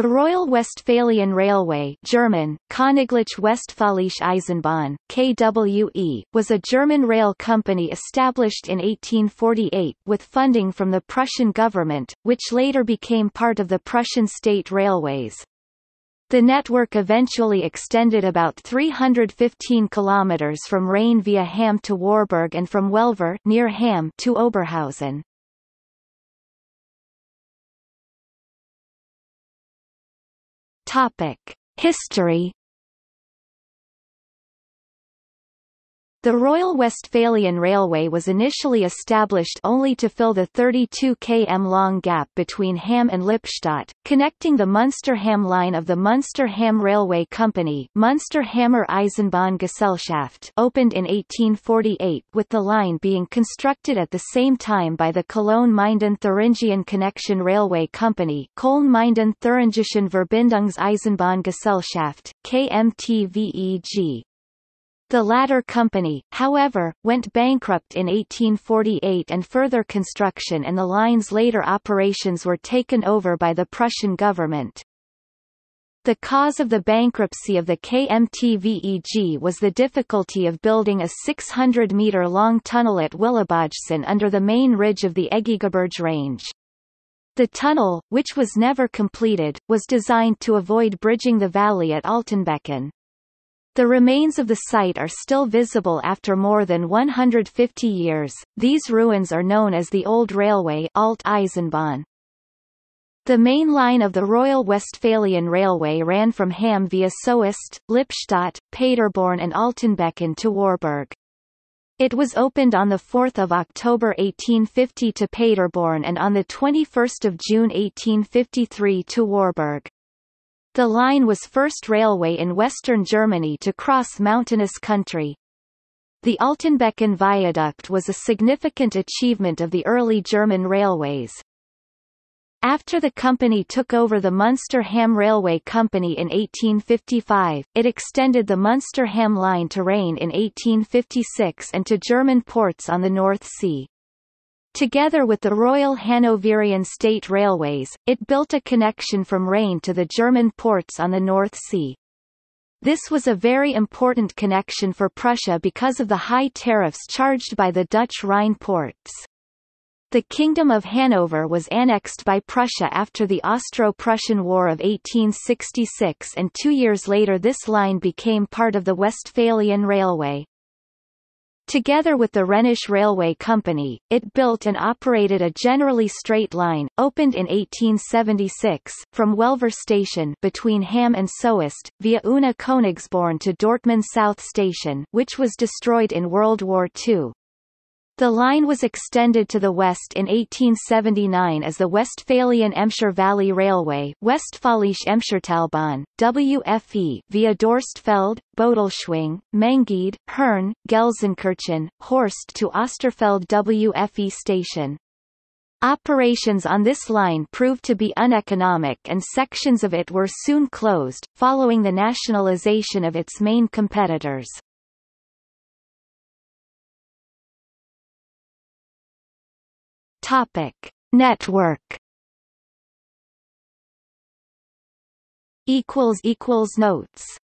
The Royal Westphalian Railway, German Königlich-Westfälische Eisenbahn (KWE), was a German rail company established in 1848 with funding from the Prussian government, which later became part of the Prussian State Railways. The network eventually extended about 315 kilometers from Rheine via Hamm to Warburg and from Welver near Hamm to Oberhausen. History. The Royal Westphalian Railway was initially established only to fill the 32 km long gap between Hamm and Lippstadt, connecting the Münster-Hamm line of the Münster-Hamm Railway Company Münster-Hammer Eisenbahngesellschaft opened in 1848, with the line being constructed at the same time by the Cologne-Minden-Thuringian Connection Railway Company Köln-Minden-Thuringischen Verbindungs-Eisenbahngesellschaft, KMTVEG. The latter company, however, went bankrupt in 1848 and further construction and the line's later operations were taken over by the Prussian government. The cause of the bankruptcy of the KMTVEG was the difficulty of building a 600-meter-long tunnel at Willebadessen under the main ridge of the Eggegebirge range. The tunnel, which was never completed, was designed to avoid bridging the valley at Altenbecken. The remains of the site are still visible after more than 150 years. These ruins are known as the Old Railway Alt Eisenbahn. The main line of the Royal Westphalian Railway ran from Hamm via Soest, Lippstadt, Paderborn and Altenbecken to Warburg. It was opened on 4 October 1850 to Paderborn and on 21 June 1853 to Warburg. The line was first railway in western Germany to cross mountainous country. The Altenbecken Viaduct was a significant achievement of the early German railways. After the company took over the Münster-Hamm Railway Company in 1855, it extended the Münster-Hamm line to Rheine in 1856 and to German ports on the North Sea. Together with the Royal Hanoverian State Railways, it built a connection from Rheine to the German ports on the North Sea. This was a very important connection for Prussia because of the high tariffs charged by the Dutch Rhine ports. The Kingdom of Hanover was annexed by Prussia after the Austro-Prussian War of 1866, and 2 years later this line became part of the Westphalian Railway. Together with the Rhenish Railway Company, it built and operated a generally straight line, opened in 1876, from Welver Station between Hamm and Soest, via Una-Königsborn to Dortmund South Station, which was destroyed in World War II. The line was extended to the west in 1879 as the Westphalian Emscher Valley Railway Westfälische Emschertalbahn, WFE, via Dorstfeld, Bodelschwing, Mengied, Hern, Gelsenkirchen, Horst to Osterfeld WFE station. Operations on this line proved to be uneconomic and sections of it were soon closed, following the nationalization of its main competitors. Network Notes